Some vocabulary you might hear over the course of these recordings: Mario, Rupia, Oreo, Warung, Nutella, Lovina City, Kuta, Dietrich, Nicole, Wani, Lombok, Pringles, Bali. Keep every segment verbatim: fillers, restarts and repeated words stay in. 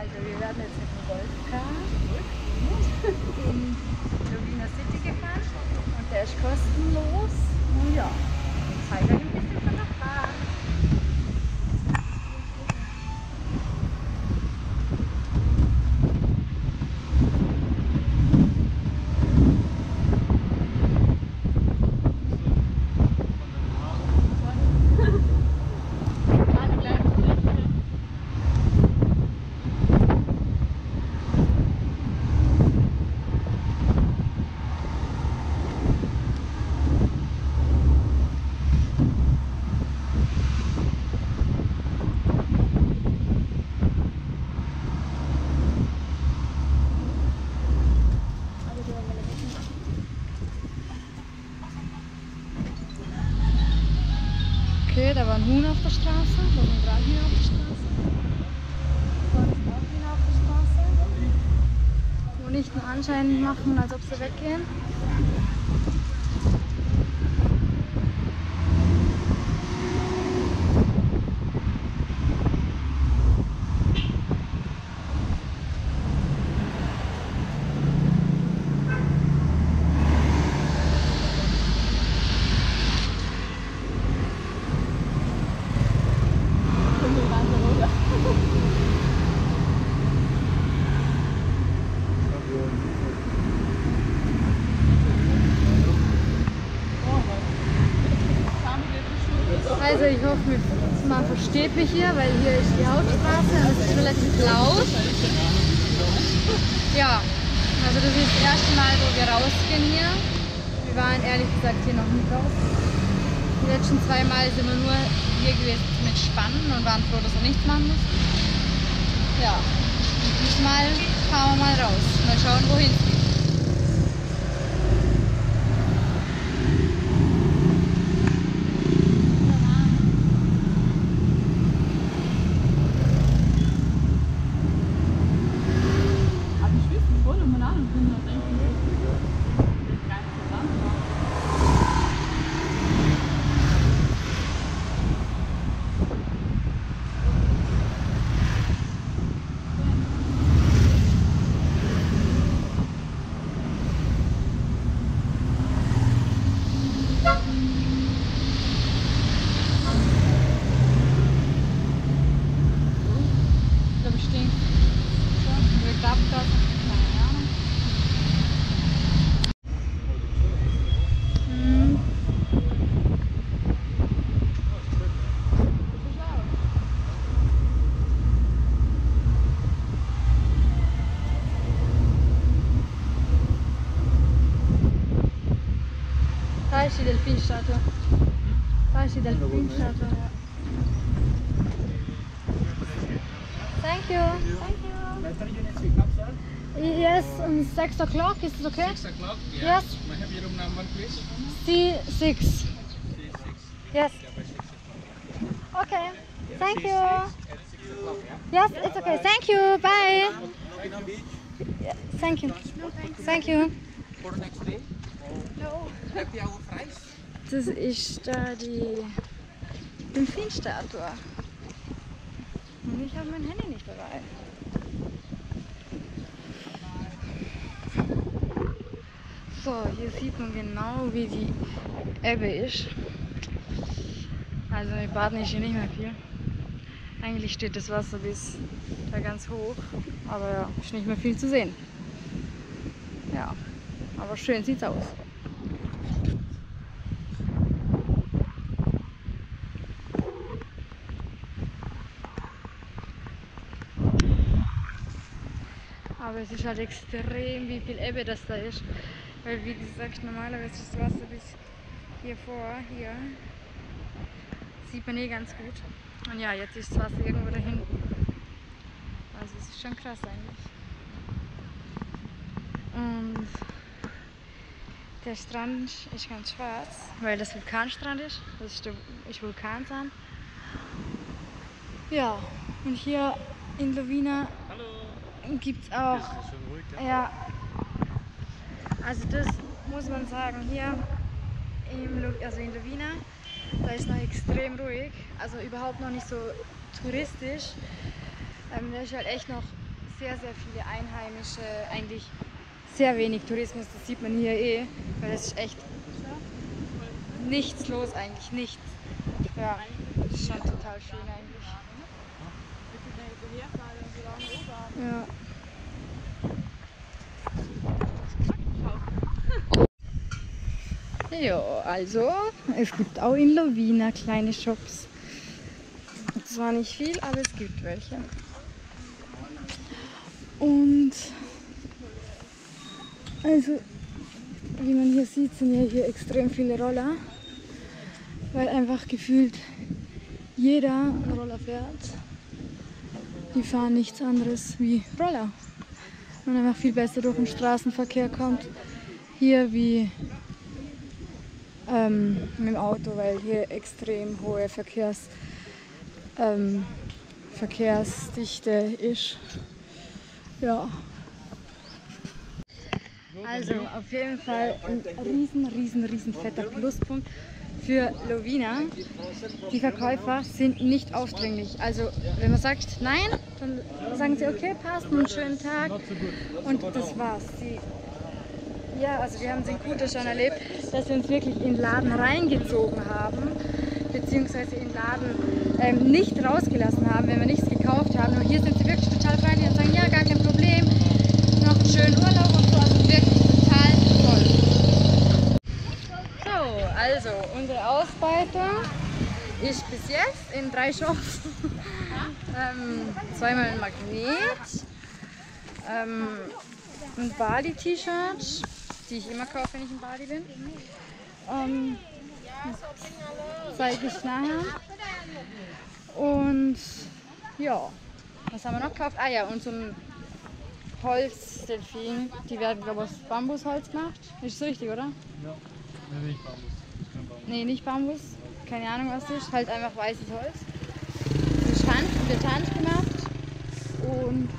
Also wir werden jetzt mit dem Golfcar zurück in Lovina City gefahren und der ist kostenlos. Und ja, ich zeige euch ein bisschen von der Fahrt. Da war ein Huhn auf der Straße, da war ein Drachen auf der Straße, da war ein Drachen auf der Straße, wo nicht nur anscheinend machen, als ob sie weggehen. Also ich hoffe, man versteht mich hier, weil hier ist die Hauptstraße und es ist relativ laut. Ja, also das ist das erste Mal, wo wir rausgehen hier. Wir waren ehrlich gesagt hier noch nie draußen. Die letzten zwei Mal sind wir nur hier gewesen mit Spannen und waren froh, dass wir nichts machen mussten. Ja, und diesmal fahren wir mal raus. Mal schauen, wohin es geht. Da ist die Delfinstatue. Da ist die Delfinstatue. Thank you. Thank you. Yes, um six o'clock, is it okay? six o'clock, yes. Yes. May I have your room number, please? C six. C six. Yes. Okay. Thank you. Yes, it's okay. Thank you. Bye. Thank you. Thank you. For next day. Das ist da die Delfinstatue. Und ich habe mein Handy nicht dabei. So, hier sieht man genau, wie die Ebbe ist. Also im Baden ist hier nicht mehr viel. Eigentlich steht das Wasser bis da ganz hoch, aber ja, ist nicht mehr viel zu sehen. Ja, aber schön sieht's aus. Aber es ist halt extrem, wie viel Ebbe das da ist, weil wie gesagt, normalerweise ist das Wasser bis hier vor, hier, sieht man eh ganz gut. Und ja, jetzt ist das Wasser irgendwo da hinten. Also es ist schon krass eigentlich. Und der Strand ist ganz schwarz, weil das Vulkanstrand ist, das ist, der, ist Vulkansand. Ja, und hier in Lovina gibt es auch, ja. ja, also das muss man sagen, hier im, also in Lovina, da ist noch extrem ruhig, also überhaupt noch nicht so touristisch, ähm, da ist halt echt noch sehr, sehr viele Einheimische, eigentlich sehr wenig Tourismus, das sieht man hier eh, weil es ist echt nichts los eigentlich, nichts. Ja, das ist schon total schön eigentlich. Ja. Ja, also es gibt auch in Lovina kleine Shops. Zwar nicht viel, aber es gibt welche. Und also wie man hier sieht, sind ja hier extrem viele Roller, weil einfach gefühlt jeder Roller fährt. Die fahren nichts anderes wie Roller. Man einfach viel besser durch den Straßenverkehr kommt hier wie Ähm, mit dem Auto, weil hier extrem hohe Verkehrs, ähm, Verkehrsdichte ist. Ja. Also auf jeden Fall ein riesen, riesen, riesen fetter Pluspunkt für Lovina. Die Verkäufer sind nicht aufdringlich. Also wenn man sagt nein, dann sagen sie okay, passt, einen schönen Tag und das war's. Die Ja, also wir haben es in Kuta schon erlebt, dass wir uns wirklich in den Laden reingezogen haben, beziehungsweise in den Laden ähm, nicht rausgelassen haben, wenn wir nichts gekauft haben. Und hier sind sie wirklich total freundlich und sagen, ja, gar kein Problem, noch einen schönen Urlaub und so, also wirklich total toll. So, also unsere Ausbeute ist bis jetzt in drei Shops, ähm, zweimal ein Magnet, ähm, ein Bali-T-Shirt, die ich immer kaufe, wenn ich in Bali bin. Ähm, das zeige ich nachher. Und ja, was haben wir noch gekauft? Ah ja, und so ein Holzdelfin. Die werden, glaube ich, aus Bambusholz gemacht. Ist das richtig, oder? Ja. Nee, nicht Bambus. Bambus. Nee, nicht Bambus. Keine Ahnung, was das ist. Halt einfach weißes Holz. Das ist Hand, wird Hand gemacht. Und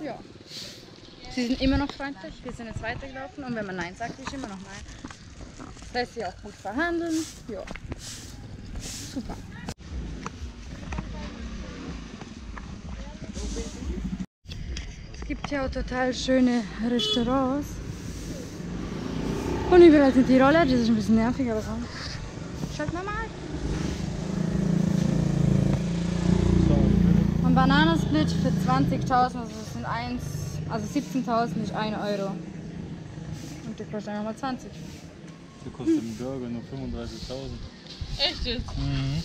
ja. Sie sind immer noch freundlich, wir sind jetzt weitergelaufen und wenn man Nein sagt, ist immer noch Nein. Da ist sie auch gut verhandeln. Ja. Super. Es gibt ja auch total schöne Restaurants. Und überall sind die Roller, das ist ein bisschen nervig, aber sonst. Schaut mal mal. Ein Bananasplit für zwanzigtausend, also das sind eins, also siebzehntausend ist ein Euro. Und der kostet einfach mal zwanzig. Der kostet hm. im Burger nur fünfunddreißigtausend. Echt jetzt? Mhm.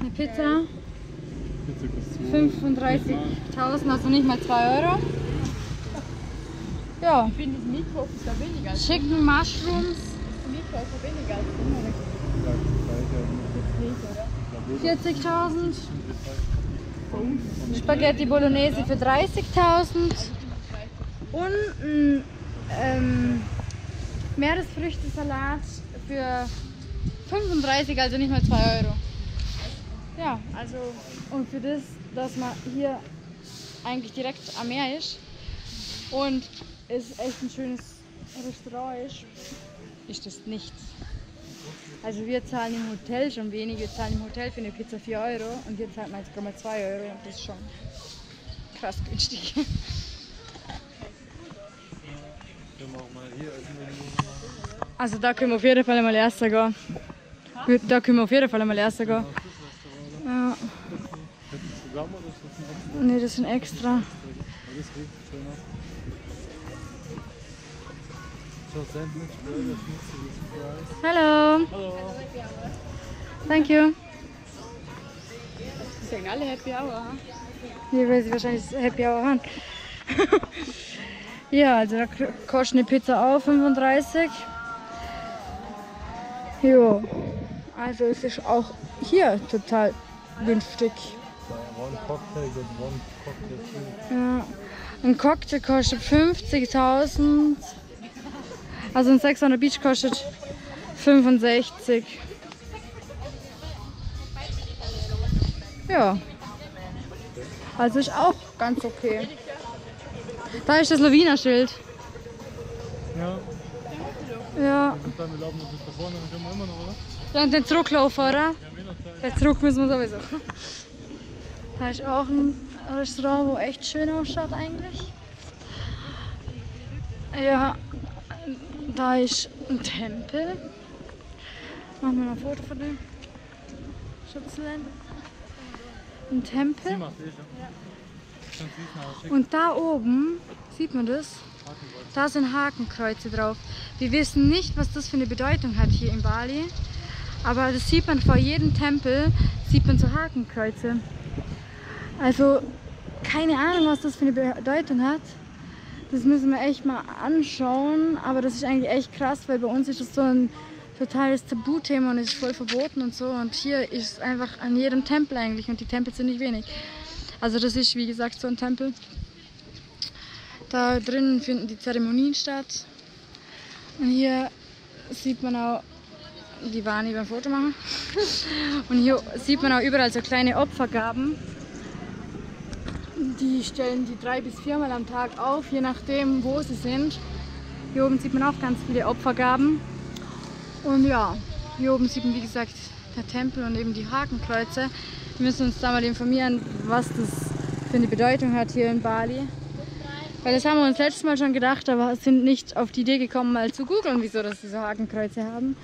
Eine Pizza. fünfunddreißigtausend, also nicht mal zwei Euro. Ja. Ich finde das Mikro ist da weniger als Chicken Mushrooms. Das Mikro ist da weniger als fünfunddreißig. vierzigtausend, Spaghetti Bolognese für dreißigtausend und ein ähm, Meeresfrüchtesalat für fünfunddreißig, also nicht mal zwei Euro. Ja, also und für das, dass man hier eigentlich direkt am Meer ist und es echt ein schönes Restaurant ist, ist das nichts. Also wir zahlen im Hotel schon wenig, wir zahlen im Hotel für eine Pizza vier Euro und hier zahlt man jetzt gerade mal zwei Euro und das ist schon krass günstig. Also da können wir auf jeden Fall einmal erster gehen. Da können wir auf jeden Fall einmal erster gehen. Ja. Ne, das sind extra. Hallo. Hallo. Thank you. Sie sagen alle Happy Hour. Ja, weil sie wahrscheinlich Happy Hour haben. Ja, also da kostet eine Pizza auch fünfunddreißig. Jo. Also es ist auch hier total günstig. One Cocktail, one Cocktail. Ja. Ein Cocktail kostet fünfzigtausend. Also ein sechshunderter Beach kostet fünfundsechzig. Ja. Also ist auch ganz okay. Da ist das Lovina-Schild. Ja. Ja. Ja, und den Zurücklauf, oder? Den Zurück müssen wir sowieso. Da ist auch ein Restaurant, wo echt schön ausschaut eigentlich. Ja, da ist ein Tempel. Machen wir mal ein Foto von dem. Schützlein. Ein Tempel. Und da oben, sieht man das? Da sind Hakenkreuze drauf. Wir wissen nicht, was das für eine Bedeutung hat hier in Bali. Aber das sieht man vor jedem Tempel, sieht man so Hakenkreuze. Also keine Ahnung, was das für eine Bedeutung hat. Das müssen wir echt mal anschauen. Aber das ist eigentlich echt krass, weil bei uns ist das so ein totales Tabuthema und ist voll verboten und so. Und hier ist es einfach an jedem Tempel eigentlich und die Tempel sind nicht wenig. Also das ist, wie gesagt, so ein Tempel. Da drinnen finden die Zeremonien statt. Und hier sieht man auch die Wani beim Foto machen. Und hier sieht man auch überall so kleine Opfergaben. Die stellen die drei bis viermal am Tag auf, je nachdem wo sie sind. Hier oben sieht man auch ganz viele Opfergaben. Und ja, hier oben sieht man wie gesagt der Tempel und eben die Hakenkreuze. Wir müssen uns da mal informieren, was das für eine Bedeutung hat hier in Bali. Weil das haben wir uns letztes Mal schon gedacht, aber sind nicht auf die Idee gekommen, mal zu googeln, wieso dass diese Hakenkreuze haben.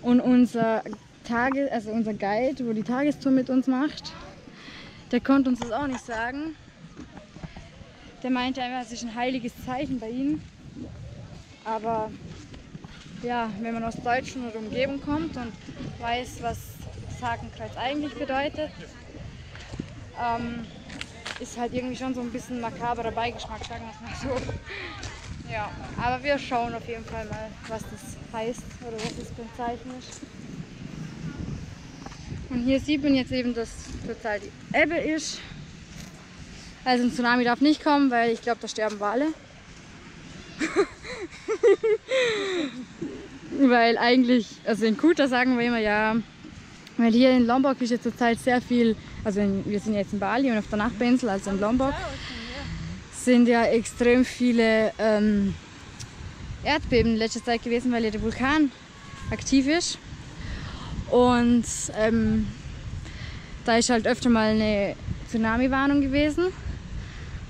Und unser, Tage, also unser Guide, wo die Tagestour mit uns macht, der konnte uns das auch nicht sagen. Der meinte einfach, es ist ein heiliges Zeichen bei ihnen. Aber ja, wenn man aus Deutschland oder Umgebung kommt und weiß, was das Hakenkreuz eigentlich bedeutet, ähm, ist halt irgendwie schon so ein bisschen makaberer Beigeschmack, sagen wir es mal so. Ja, aber wir schauen auf jeden Fall mal, was das heißt oder was das für ein Zeichen ist. Und hier sieht man jetzt eben, dass total die Ebbe ist. Also ein Tsunami darf nicht kommen, weil ich glaube, da sterben Wale. Weil eigentlich, also in Kuta sagen wir immer ja, weil hier in Lombok ist jetzt zurzeit sehr viel, also in, wir sind jetzt in Bali und auf der Nachbarinsel, also in Lombok, sind ja extrem viele ähm, Erdbeben in letzter Zeit gewesen, weil hier der Vulkan aktiv ist. Und ähm, da ist halt öfter mal eine Tsunami-Warnung gewesen.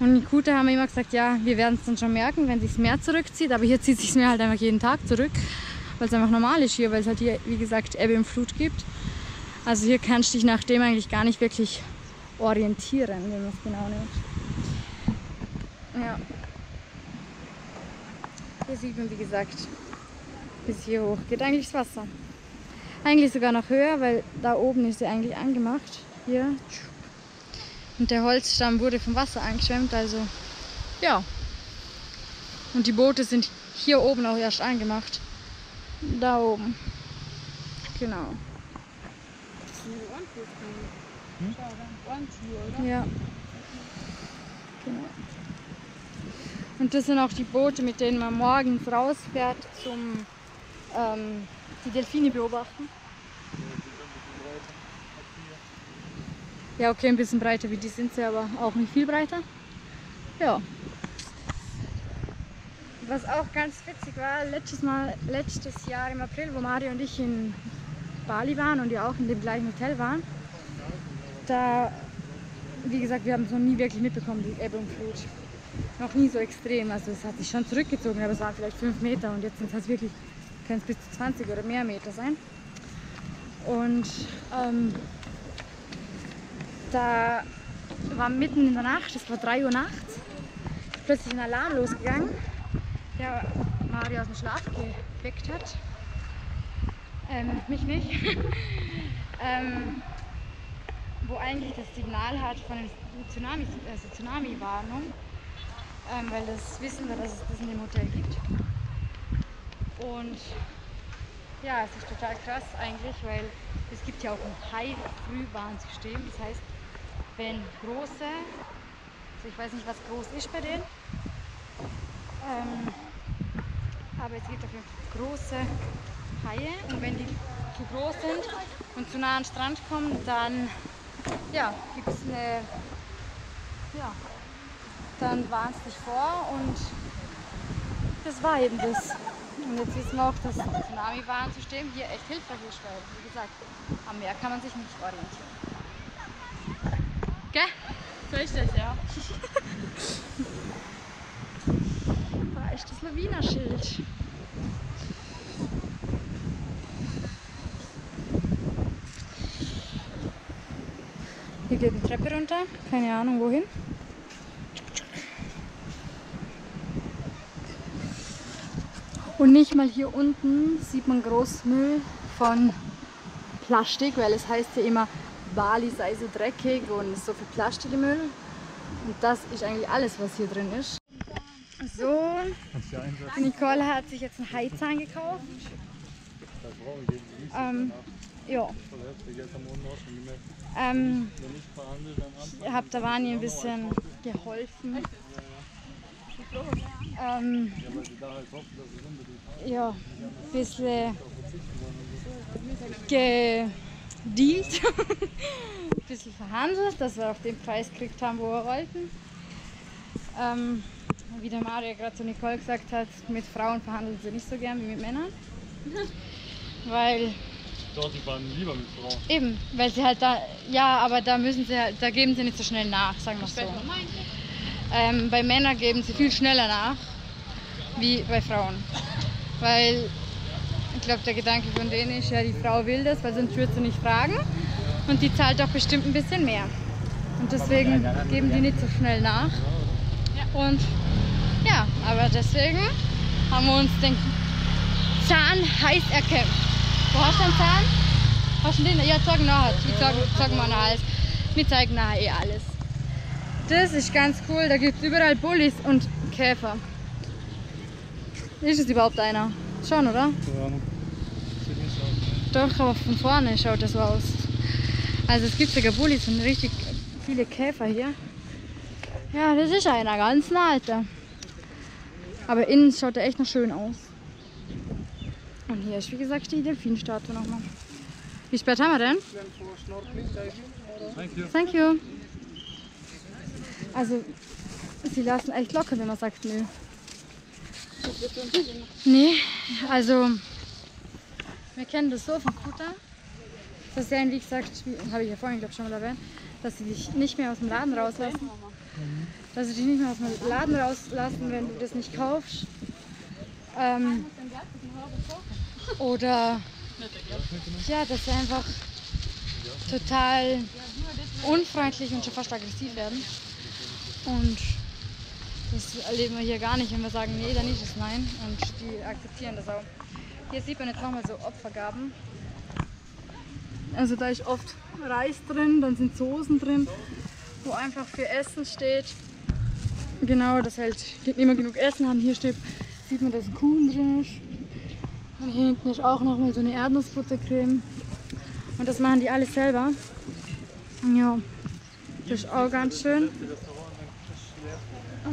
Und in Kuta haben wir immer gesagt, ja, wir werden es dann schon merken, wenn sich das Meer zurückzieht. Aber hier zieht sich das Meer halt einfach jeden Tag zurück, weil es einfach normal ist hier, weil es halt hier, wie gesagt, Ebbe und Flut gibt. Also hier kannst du dich nach dem eigentlich gar nicht wirklich orientieren, wenn man es genau nimmt. Ja. Hier sieht man, wie gesagt, bis hier hoch geht eigentlich das Wasser. Eigentlich sogar noch höher, weil da oben ist sie eigentlich angemacht. Hier. Und der Holzstamm wurde vom Wasser angeschwemmt, also ja. Und die Boote sind hier oben auch erst angemacht. Da oben. Genau. Hm? Ja. Genau. Und das sind auch die Boote, mit denen man morgens rausfährt zum ähm, die Delfine beobachten. Ja, okay, ein bisschen breiter wie die sind sie, aber auch nicht viel breiter. Ja. Was auch ganz witzig war, letztes, Mal, letztes Jahr im April, wo Mario und ich in Bali waren und ja auch in dem gleichen Hotel waren, da, wie gesagt, wir haben es noch nie wirklich mitbekommen, die Ebbe und Flut. Noch nie so extrem, also es hat sich schon zurückgezogen, aber es waren vielleicht fünf Meter und jetzt sind es halt wirklich, können es bis zu zwanzig oder mehr Meter sein. Und ähm, da war mitten in der Nacht, es war drei Uhr nachts, ist plötzlich ein Alarm losgegangen, der Mario aus dem Schlaf geweckt hat. Ähm, mich nicht. ähm, wo eigentlich das Signal hat von der Tsunami, also Tsunami-Warnung, ähm, weil das wissen wir, dass es das in dem Hotel gibt. Und ja, es ist total krass eigentlich, weil es gibt ja auch ein High-Frühwarnsystem. Das heißt, wenn große, also ich weiß nicht, was groß ist bei denen, ähm, aber es gibt dafür große Haie und wenn die zu groß sind und zu nah an den Strand kommen, dann ja, gibt es eine, ja, dann warnt es dich vor und das war eben das. Und jetzt wissen wir auch, dass das Tsunami-Warnsystem hier echt hilfreich ist, weil, wie gesagt, am Meer kann man sich nicht orientieren. Gell? So ist das, ja. Da ist das Lovina-Schild. Hier geht eine Treppe runter, keine Ahnung wohin. Und nicht mal hier unten sieht man Großmüll von Plastik, weil es heißt ja immer, Bali sei so dreckig und so viel Plastikmüll. Und das ist eigentlich alles, was hier drin ist. So, Nicole hat sich jetzt einen Haizahn gekauft. Ähm, ja. Ähm, ich habe der Wani ein bisschen geholfen. Ähm, ja, ein bisschen gedealt, ein bisschen verhandelt, dass wir auch den Preis gekriegt haben, wo wir wollten. Ähm, wie der Mario gerade zu Nicole gesagt hat, mit Frauen verhandeln sie nicht so gern wie mit Männern. Weil. Doch, die waren lieber mit Frauen. Eben, weil sie halt da. Ja, aber da müssen sie halt, da geben sie nicht so schnell nach, sagen wir es so. Ähm, bei Männern geben sie viel schneller nach, wie bei Frauen. Weil, ich glaube, der Gedanke von denen ist ja, die Frau will das, weil sonst würde sie nicht fragen. Und die zahlt doch bestimmt ein bisschen mehr. Und deswegen geben die nicht so schnell nach. Und ja, aber deswegen haben wir uns den Zahn heiß erkämpft. Wo hast du einen Zahn? Hast du den? Ja, zeig nachher. Ich zeig, zeig mal nachher. Wir zeigen nachher eh alles. Das ist ganz cool, da gibt es überall Bullis und Käfer. Ist es überhaupt einer? Schon, oder? Ja, sieht nicht so aus. Doch, aber von vorne schaut das so aus. Also es gibt sogar Bullis und richtig viele Käfer hier. Ja, das ist einer, ganz ein alter. Aber innen schaut er echt noch schön aus. Und hier ist, wie gesagt, die Delfinstatue nochmal. Wie spät haben wir denn? Thank you. Thank you. Also, sie lassen echt locker, wenn man sagt, nö. Nee, also, wir kennen das so von Kuta, dass sie, wie gesagt, habe ich ja vorhin, glaube ich, schon mal erwähnt, dass sie dich nicht mehr aus dem Laden rauslassen. Dass sie dich nicht mehr aus dem Laden rauslassen, wenn du das nicht kaufst. Ähm, oder, ja, dass sie einfach total unfreundlich und schon fast aggressiv werden. Und das erleben wir hier gar nicht, wenn wir sagen, nee, dann ist es nein. Und die akzeptieren das auch. Hier sieht man jetzt nochmal so Opfergaben. Also da ist oft Reis drin, dann sind Soßen drin, wo einfach für Essen steht. Genau, dass halt immer genug Essen haben. Hier steht, sieht man, dass Kuchen drin ist. Und hier hinten ist auch nochmal so eine Erdnussbuttercreme. Und das machen die alles selber. Ja, das ist auch ganz schön.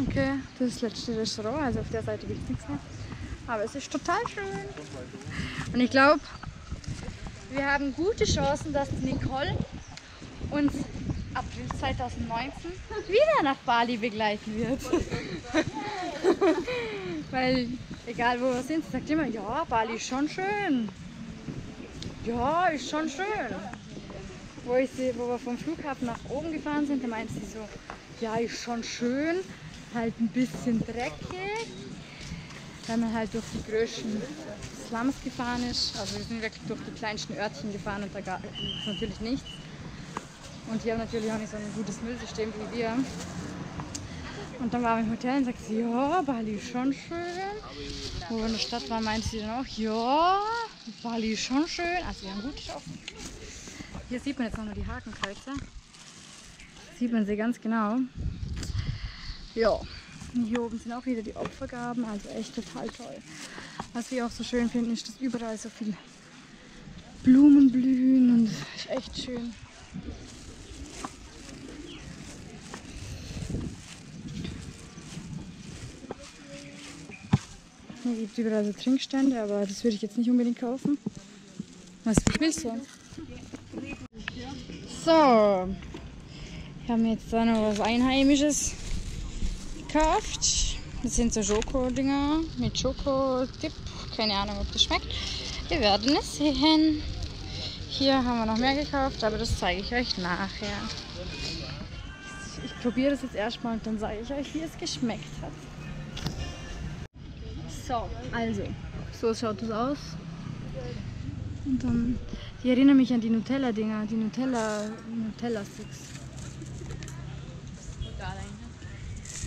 Okay, das ist das letzte Restaurant, also auf der Seite gibt es nichts mehr. Aber es ist total schön. Und ich glaube, wir haben gute Chancen, dass Nicole uns ab zweitausendneunzehn wieder nach Bali begleiten wird. Weil, egal wo wir sind, sie sagt immer, ja, Bali ist schon schön. Ja, ist schon schön. Wo, ich sie, wo wir vom Flughafen nach oben gefahren sind, da meinte sie so, ja, ist schon schön, halt ein bisschen dreckig, weil man halt durch die größten Slums gefahren ist. Also wir sind wirklich durch die kleinsten Örtchen gefahren und da gab es natürlich nichts. Und die haben natürlich auch nicht so ein gutes Müllsystem wie wir. Und dann waren wir im Hotel und sagte sie, ja, Bali ist schon schön. Wo wir in der Stadt waren, meinte sie dann auch, ja, Bali ist schon schön. Also wir haben gut geschaffen. Hier sieht man jetzt noch nur die Hakenkreuze. Sieht man sie ganz genau. Ja, hier oben sind auch wieder die Opfergaben, also echt total toll. Was wir auch so schön finden, ist, dass überall so viele Blumen blühen und ist echt schön. Hier gibt es überall so Trinkstände, aber das würde ich jetzt nicht unbedingt kaufen. Was willst du? So. Wir haben jetzt da noch was Einheimisches gekauft. Das sind so Schoko-Dinger mit Schoko-Dip. Keine Ahnung, ob das schmeckt. Wir werden es sehen. Hier haben wir noch mehr gekauft, aber das zeige ich euch nachher. ich probiere das jetzt erstmal und dann sage ich euch, wie es geschmeckt hat. So, also, so schaut es aus. Und dann, ich erinnere mich an die Nutella-Dinger, die Nutella, Nutella-Sticks.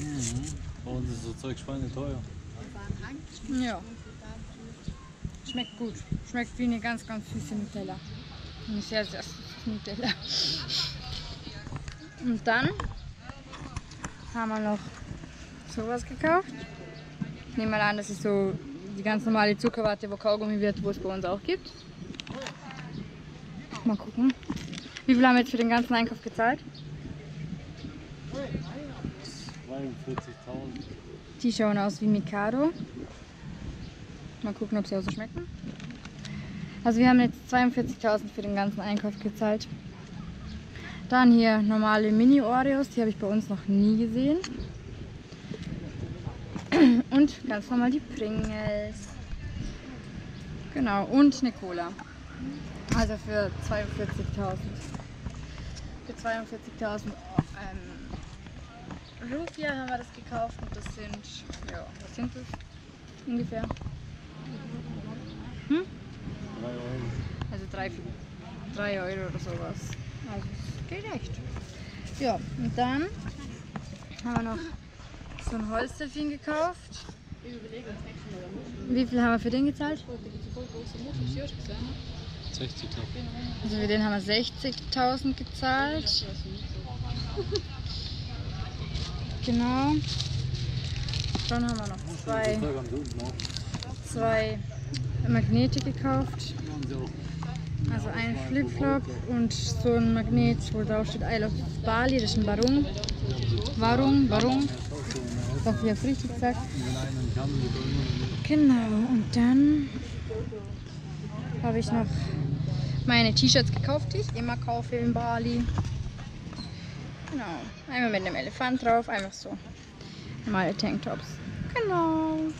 Mhm. Und ist so Zeug schweineteuer. Ja. Schmeckt gut. Schmeckt wie eine ganz, ganz süße Nutella. Eine sehr, sehr süße Nutella. Und dann haben wir noch sowas gekauft. Ich nehme mal an, das ist so die ganz normale Zuckerwatte, wo Kaugummi wird, wo es bei uns auch gibt. Mal gucken. Wie viel haben wir jetzt für den ganzen Einkauf gezahlt? zweiundvierzigtausend. Die schauen aus wie Mikado. Mal gucken, ob sie auch so schmecken. Also wir haben jetzt zweiundvierzigtausend für den ganzen Einkauf gezahlt. Dann hier normale Mini-Oreos, die habe ich bei uns noch nie gesehen. Und ganz normal die Pringles. Genau, und eine Cola. Also für zweiundvierzigtausend. Für zweiundvierzigtausend ähm, Rupia haben wir das gekauft und das sind, ja, was sind das ungefähr? Hm? Also drei Euro oder sowas. Also das geht echt. Ja, und dann haben wir noch so ein Holzdelfin gekauft. Wie viel haben wir für den gezahlt? sechzig. Also für den haben wir sechzigtausend gezahlt. Genau. Dann haben wir noch zwei, zwei Magnete gekauft. Also ein Flipflop und so ein Magnet, wo drauf steht I love Bali, das ist ein Barung. Warung, Barung. Das habe ich auch richtig gesagt. Genau, und dann habe ich noch meine T-Shirts gekauft, die ich immer kaufe in Bali. Genau, einmal mit einem Elefant drauf, einfach so. Normale Tanktops. Genau.